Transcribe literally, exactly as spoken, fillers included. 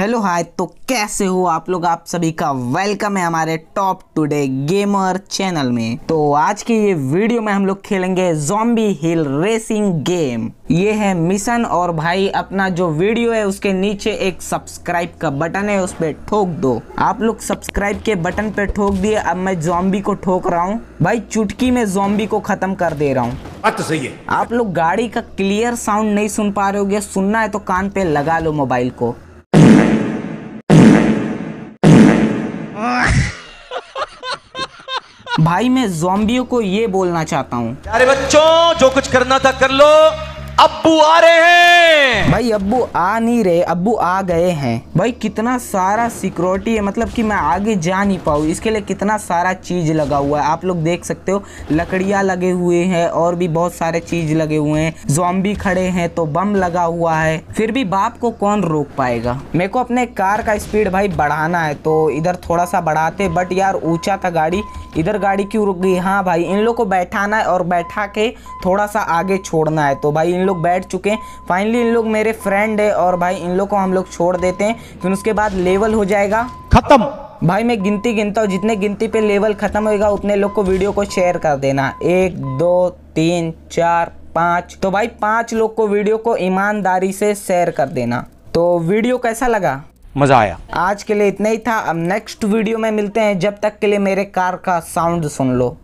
Hello hi, तो कैसे हो आप लोग। आप सभी का वेलकम है हमारे टॉप टुडे गेमर चैनल में। तो आज के ये वीडियो में हम लोग खेलेंगे ज़ॉम्बी हिल रेसिंग गेम। ये है मिशन, और भाई अपना जो वीडियो है उसके नीचे एक सब्सक्राइब का बटन है, उस पर ठोक दो। आप लोग सब्सक्राइब के बटन पे ठोक दिए। अब मैं ज़ॉम्बी को ठोक रहा हूँ भाई, चुटकी में ज़ॉम्बी को खत्म कर दे रहा हूँ। बात तो सही है। आप लोग गाड़ी का क्लियर साउंड नहीं सुन पा रहे होगे, सुनना है तो कान पे लगा लो मोबाइल को। भाई मैं ज़ॉम्बियों को ये बोलना चाहता हूँ, अरे बच्चों जो कुछ करना था कर लो, अब्बू आ रहे हैं। भाई अब्बू आ नहीं रहे, अब्बू आ गए हैं। भाई कितना सारा सिक्योरिटी है, मतलब कि मैं आगे जा नहीं पाऊँ, इसके लिए कितना सारा चीज़ लगा हुआ है। आप लोग देख सकते हो, लकड़ियाँ लगे हुए हैं और भी बहुत सारे चीज़ लगे हुए हैं। ज़ॉम्बी खड़े हैं तो बम लगा हुआ है, फिर भी बाप को कौन रोक पाएगा। मेरे को अपने कार का स्पीड भाई बढ़ाना है, तो इधर थोड़ा सा बढ़ाते, बट यार ऊँचा था गाड़ी, इधर गाड़ी क्यों रुक गई। हाँ भाई, इन लोग को बैठाना है और बैठा के थोड़ा सा आगे छोड़ना है। तो भाई लोग बैठ चुके हैं फाइनली, इन लोग मेरे फ्रेंड है, और भाई इन लोग को हम लोग छोड़ देते हैं, फिर उसके बाद लेवल हो जाएगा खत्म। भाई मैं गिनती गिनता हूँ, जितने गिनती पे लेवल खत्म होएगा उतने लोग को वीडियो को शेयर कर देना। एक दो तीन चार पाँच, तो भाई पांच लोग को वीडियो को ईमानदारी से शेयर कर देना। तो वीडियो कैसा लगा, मजा आया। आज के लिए इतना ही था, अब नेक्स्ट वीडियो में मिलते हैं। जब तक के लिए मेरे कार का साउंड सुन लो।